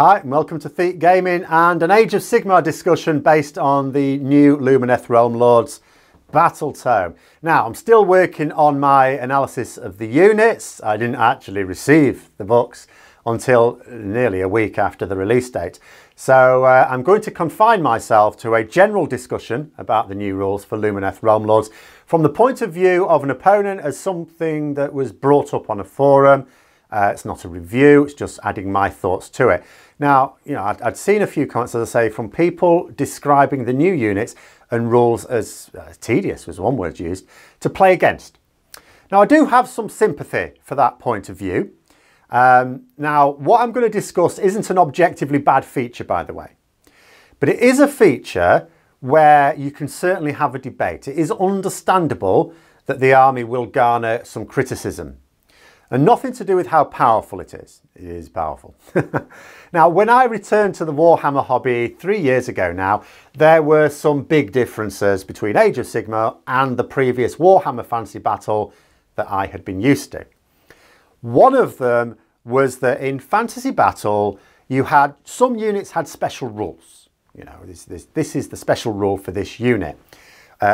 Hi, and welcome to Thete Gaming and an Age of Sigmar discussion based on the new Lumineth Realm Lords battletome. Now, I'm still working on my analysis of the units. I didn't actually receive the books until nearly a week after the release date. So I'm going to confine myself to a general discussion about the new rules for Lumineth Realm Lords from the point of view of an opponent as something that was brought up on a forum. It's not a review, it's just adding my thoughts to it. Now, you know, I'd seen a few comments, as I say, from people describing the new units and rules as tedious, was one word used, to play against. Now, I do have some sympathy for that point of view. Now, what I'm going to discuss isn't an objectively bad feature, by the way, but it is a feature where you can certainly have a debate. It is understandable that the army will garner some criticism. And nothing to do with how powerful it is. It is powerful. Now, when I returned to the Warhammer hobby 3 years ago now, there were some big differences between Age of Sigmar and the previous Warhammer Fantasy Battle that I had been used to. One of them was that in Fantasy Battle, you had some units had special rules. You know, this is the special rule for this unit.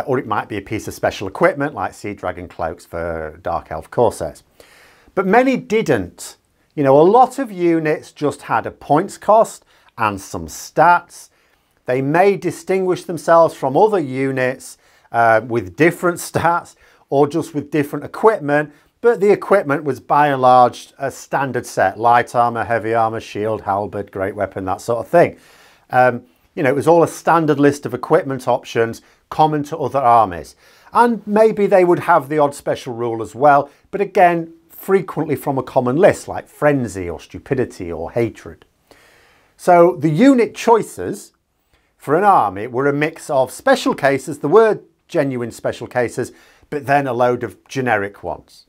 Or it might be a piece of special equipment like Sea Dragon Cloaks for Dark Elf Corsairs. But many didn't. You know, a lot of units just had a points cost and some stats. They may distinguish themselves from other units with different stats or just with different equipment, but the equipment was by and large a standard set. Light armor, heavy armor, shield, halberd, great weapon, that sort of thing. You know, it was all a standard list of equipment options common to other armies. And maybe they would have the odd special rule as well, but again, frequently from a common list like frenzy or stupidity or hatred. So the unit choices for an army were a mix of special cases, there were genuine special cases, but then a load of generic ones.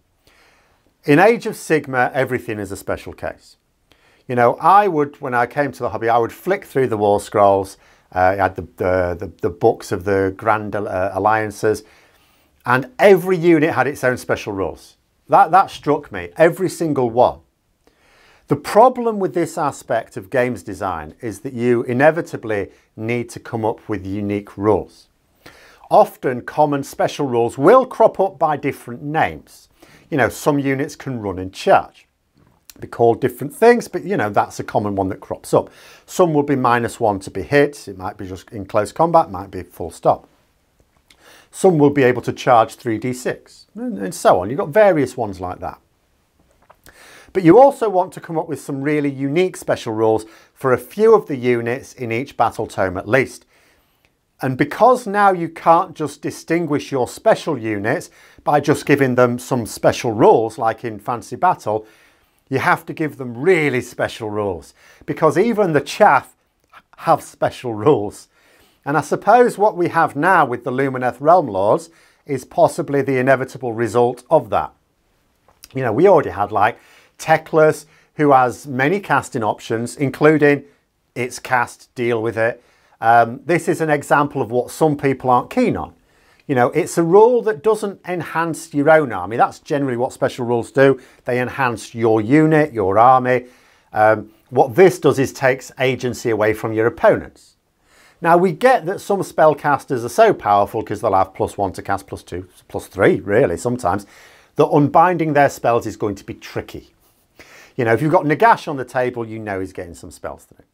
In Age of Sigmar, everything is a special case. You know, I would, when I came to the hobby, I would flick through the War Scrolls, I had the books of the Grand Alliances, and every unit had its own special rules. That struck me, every single one. The problem with this aspect of games design is that you inevitably need to come up with unique rules. Often common special rules will crop up by different names. You know, some units can run and charge. Be called different things, but you know, that's a common one that crops up. Some will be -1 to be hit, it might be just in close combat, it might be full stop. Some will be able to charge 3d6 and so on. You've got various ones like that. But you also want to come up with some really unique special rules for a few of the units in each battle tome at least. And because now you can't just distinguish your special units by just giving them some special rules like in Fantasy Battle, you have to give them really special rules because even the chaff have special rules. And I suppose what we have now with the Lumineth Realm Lords is possibly the inevitable result of that. You know, we already had like Teclis, who has many casting options, including its cast, deal with it. This is an example of what some people aren't keen on. You know, it's a rule that doesn't enhance your own army. That's generally what special rules do. They enhance your unit, your army. What this does is takes agency away from your opponents. Now, we get that some spellcasters are so powerful because they'll have +1 to cast, +2, +3, really, sometimes, that unbinding their spells is going to be tricky. You know, if you've got Nagash on the table, you know he's getting some spells through.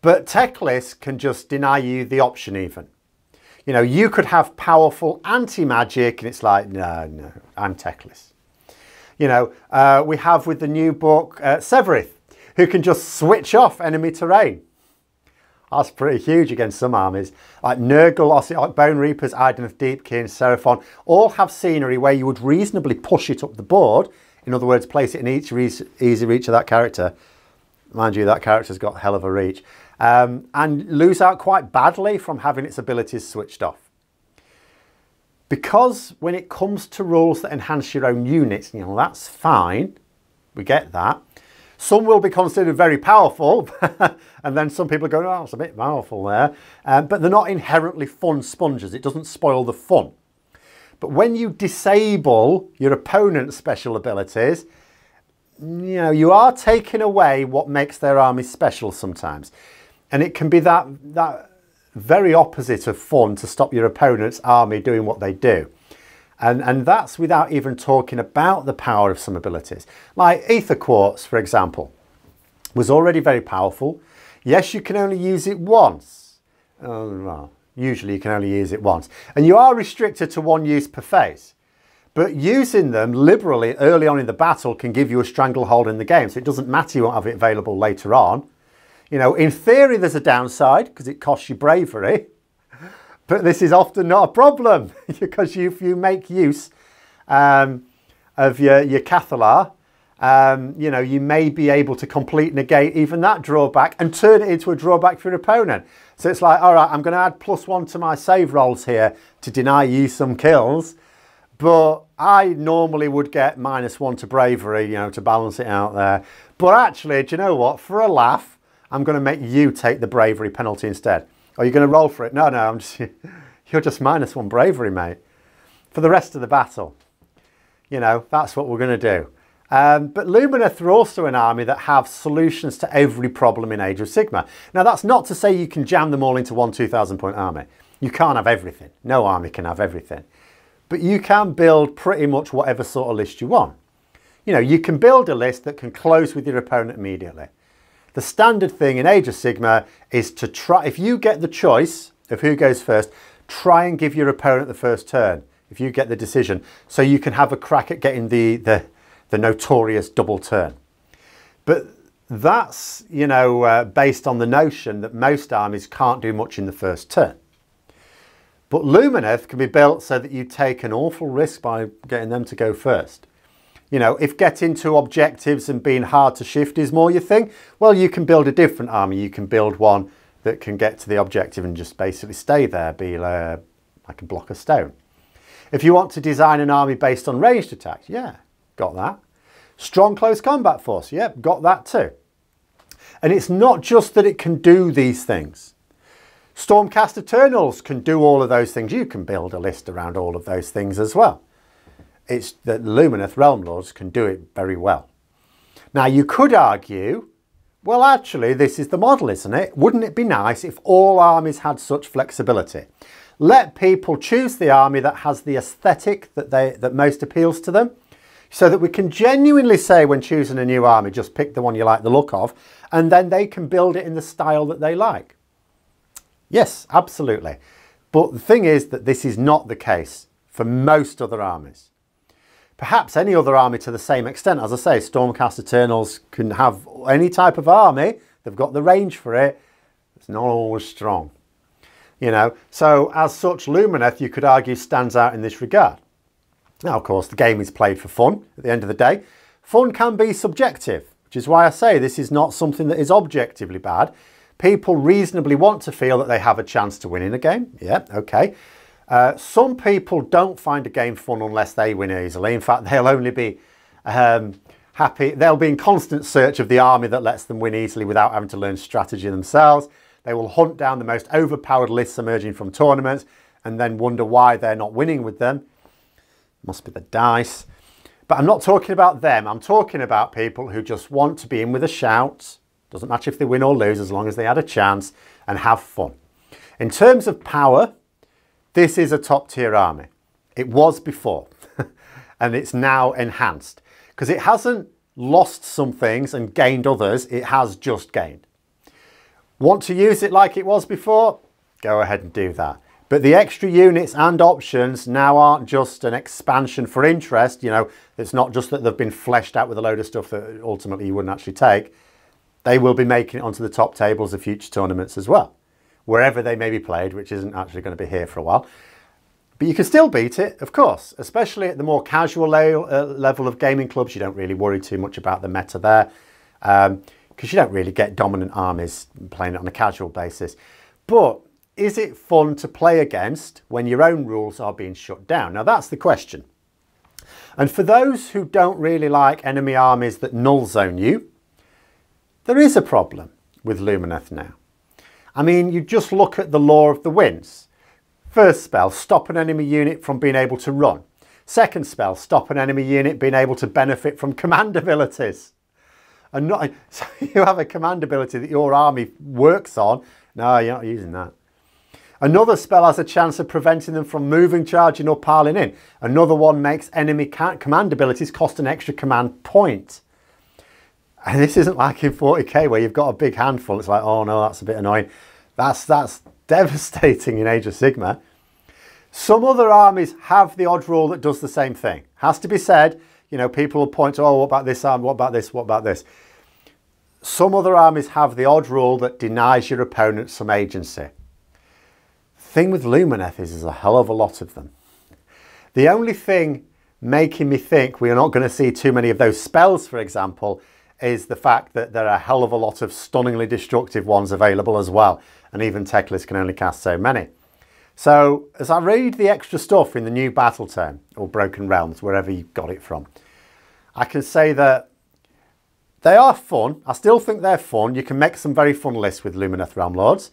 But Teclis can just deny you the option even. You know, you could have powerful anti-magic, and it's like, no, I'm Teclis. You know, we have with the new book, Severith, who can just switch off enemy terrain. That's pretty huge against some armies. Like Nurgle, like Bone Reapers, Idoneth Deepkin, Seraphon, all have scenery where you would reasonably push it up the board. In other words, place it in each easy reach of that character. Mind you, that character's got a hell of a reach. And lose out quite badly from having its abilities switched off. Because when it comes to rules that enhance your own units, you know, that's fine. We get that. Some will be considered very powerful, and then some people go, oh, it's a bit powerful there. But they're not inherently fun sponges. It doesn't spoil the fun. But when you disable your opponent's special abilities, you know, you are taking away what makes their army special sometimes. And it can be that very opposite of fun to stop your opponent's army doing what they do. And that's without even talking about the power of some abilities. Like Aether Quartz, for example, was already very powerful. Yes, you can only use it once. Well, usually you can only use it once. And you are restricted to one use per phase. But using them liberally early on in the battle can give you a stranglehold in the game, so it doesn't matter you won't have it available later on. You know, in theory there's a downside because it costs you bravery, but this is often not a problem because if you make use of your Cathalar, you know, you may be able to complete negate even that drawback and turn it into a drawback for your opponent. So it's like, all right, I'm going to add +1 to my save rolls here to deny you some kills. But I normally would get -1 to bravery, you know, to balance it out there. But actually, do you know what? For a laugh, I'm going to make you take the bravery penalty instead. Are you going to roll for it? No, no, I'm just, you're just -1 bravery, mate. For the rest of the battle, you know, that's what we're going to do. But Lumineth are also an army that have solutions to every problem in Age of Sigmar. Now, that's not to say you can jam them all into one 2,000-point army. You can't have everything. No army can have everything. But you can build pretty much whatever sort of list you want. You know, you can build a list that can close with your opponent immediately. The standard thing in Age of Sigmar is to try, if you get the choice of who goes first, try and give your opponent the first turn, if you get the decision, so you can have a crack at getting the notorious double turn. But that's, you know, based on the notion that most armies can't do much in the first turn. But Lumineth can be built so that you take an awful risk by getting them to go first. You know, if getting to objectives and being hard to shift is more your thing, well, you can build a different army. You can build one that can get to the objective and just basically stay there, be like a block of stone. If you want to design an army based on ranged attacks, yeah, got that. Strong close combat force, yep, yeah, got that too. And it's not just that it can do these things. Stormcast Eternals can do all of those things. You can build a list around all of those things as well. It's that Lumineth Realm Lords can do it very well. Now, you could argue, well, actually, this is the model, isn't it? Wouldn't it be nice if all armies had such flexibility? Let people choose the army that has the aesthetic that most appeals to them, so that we can genuinely say when choosing a new army, just pick the one you like the look of, and then they can build it in the style that they like. Yes, absolutely. But the thing is that this is not the case for most other armies. Perhaps any other army to the same extent. As I say, Stormcast Eternals can have any type of army. They've got the range for it. It's not always strong, you know. So as such, Lumineth, you could argue, stands out in this regard. Now, of course, the game is played for fun at the end of the day. Fun can be subjective, which is why I say this is not something that is objectively bad. People reasonably want to feel that they have a chance to win in a game. Yeah, okay. Some people don't find a game fun unless they win easily. In fact, they'll only be happy. They'll be in constant search of the army that lets them win easily without having to learn strategy themselves. They will hunt down the most overpowered lists emerging from tournaments and then wonder why they're not winning with them. Must be the dice. But I'm not talking about them. I'm talking about people who just want to be in with a shout. Doesn't matter if they win or lose, as long as they had a chance and have fun. In terms of power, this is a top-tier army. It was before, and it's now enhanced. Because it hasn't lost some things and gained others, it has just gained. Want to use it like it was before? Go ahead and do that. But the extra units and options now aren't just an expansion for interest, you know, it's not just that they've been fleshed out with a load of stuff that ultimately you wouldn't actually take. They will be making it onto the top tables of future tournaments as well, wherever they may be played, which isn't actually going to be here for a while. But you can still beat it, of course, especially at the more casual level of gaming clubs. You don't really worry too much about the meta there, because you don't really get dominant armies playing it on a casual basis. But is it fun to play against when your own rules are being shut down? Now, that's the question. And for those who don't really like enemy armies that null zone you, there is a problem with Lumineth now. I mean, you just look at the Law of the Winds. First spell, stop an enemy unit from being able to run. Second spell, stop an enemy unit being able to benefit from command abilities. And not, so you have a command ability that your army works on. No, you're not using that. Another spell has a chance of preventing them from moving, charging or piling in. Another one makes enemy command abilities cost an extra command point. And this isn't like in 40k where you've got a big handful. It's like, oh no, that's a bit annoying. That's devastating in Age of Sigmar. Some other armies have the odd rule that does the same thing. Has to be said, you know, people will point to, oh, what about this arm? What about this? What about this? Some other armies have the odd rule that denies your opponent some agency. The thing with Lumineth is there's a hell of a lot of them. The only thing making me think we are not going to see too many of those spells, for example, is the fact that there are a hell of a lot of stunningly destructive ones available as well. And even Teclis can only cast so many. So as I read the extra stuff in the new battletome, or Broken Realms, wherever you got it from, I can say that they are fun. I still think they're fun. You can make some very fun lists with Lumineth Realm Lords.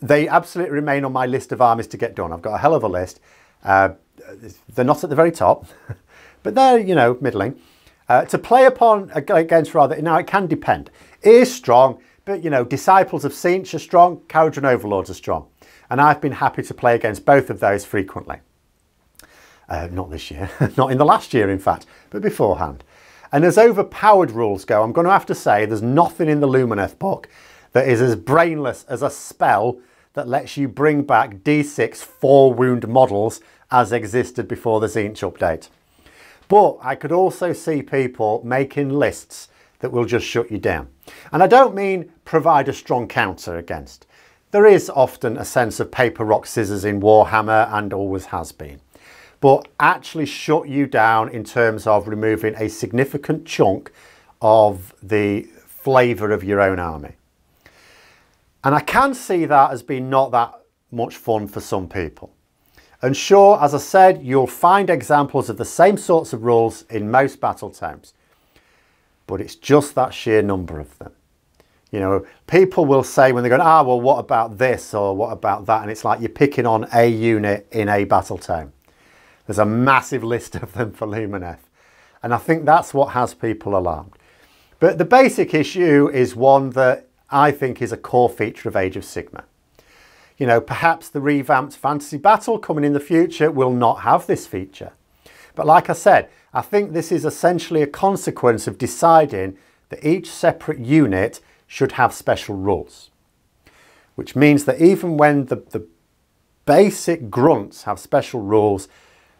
They absolutely remain on my list of armies to get done. I've got a hell of a list. They're not at the very top, but they're, you know, middling. To play upon against, rather, now it can depend. Is strong, but, you know, Disciples of Tzeentch are strong, Kharadron Overlords are strong. And I've been happy to play against both of those frequently. Not this year, not in the last year in fact, but beforehand. And as overpowered rules go, I'm going to have to say there's nothing in the Lumineth book that is as brainless as a spell that lets you bring back D6 4-wound models as existed before the Tzeentch update. But I could also see people making lists that will just shut you down. And I don't mean provide a strong counter against. There is often a sense of paper, rock, scissors in Warhammer and always has been. But actually shut you down in terms of removing a significant chunk of the flavour of your own army. And I can see that as being not that much fun for some people. And sure, as I said, you'll find examples of the same sorts of rules in most battletomes. But it's just that sheer number of them. You know, people will say when they're going, ah, well, what about this or what about that? And it's like you're picking on a unit in a battletome. There's a massive list of them for Lumineth. And I think that's what has people alarmed. But the basic issue is one that I think is a core feature of Age of Sigmar. You know, perhaps the revamped Fantasy Battle coming in the future will not have this feature. But like I said, I think this is essentially a consequence of deciding that each separate unit should have special rules, which means that even when the basic grunts have special rules,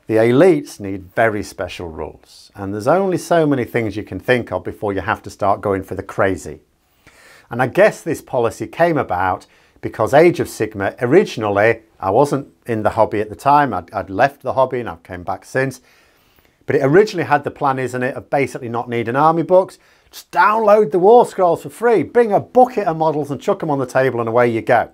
the elites need very special rules. And there's only so many things you can think of before you have to start going for the crazy. And I guess this policy came about because Age of Sigmar, originally, I wasn't in the hobby at the time. I'd left the hobby and I've come back since. But it originally had the plan, isn't it, of basically not needing army books. Just download the War Scrolls for free, bring a bucket of models and chuck them on the table and away you go.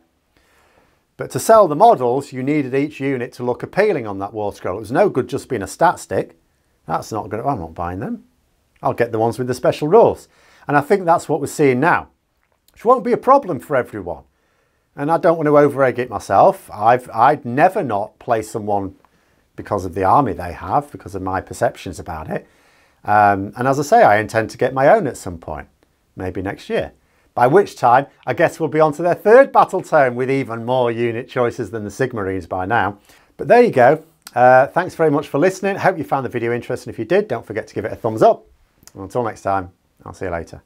But to sell the models, you needed each unit to look appealing on that War Scroll. It was no good just being a stat stick. That's not good. I'm not buying them. I'll get the ones with the special rules. And I think that's what we're seeing now, which won't be a problem for everyone. And I don't want to over-egg it myself. I'd never not play someone because of the army they have, because of my perceptions about it. And as I say, I intend to get my own at some point, maybe next year, by which time I guess we'll be on to their third battletome with even more unit choices than the Sigmarines by now. But there you go. Thanks very much for listening. Hope you found the video interesting. If you did, don't forget to give it a thumbs up. And until next time, I'll see you later.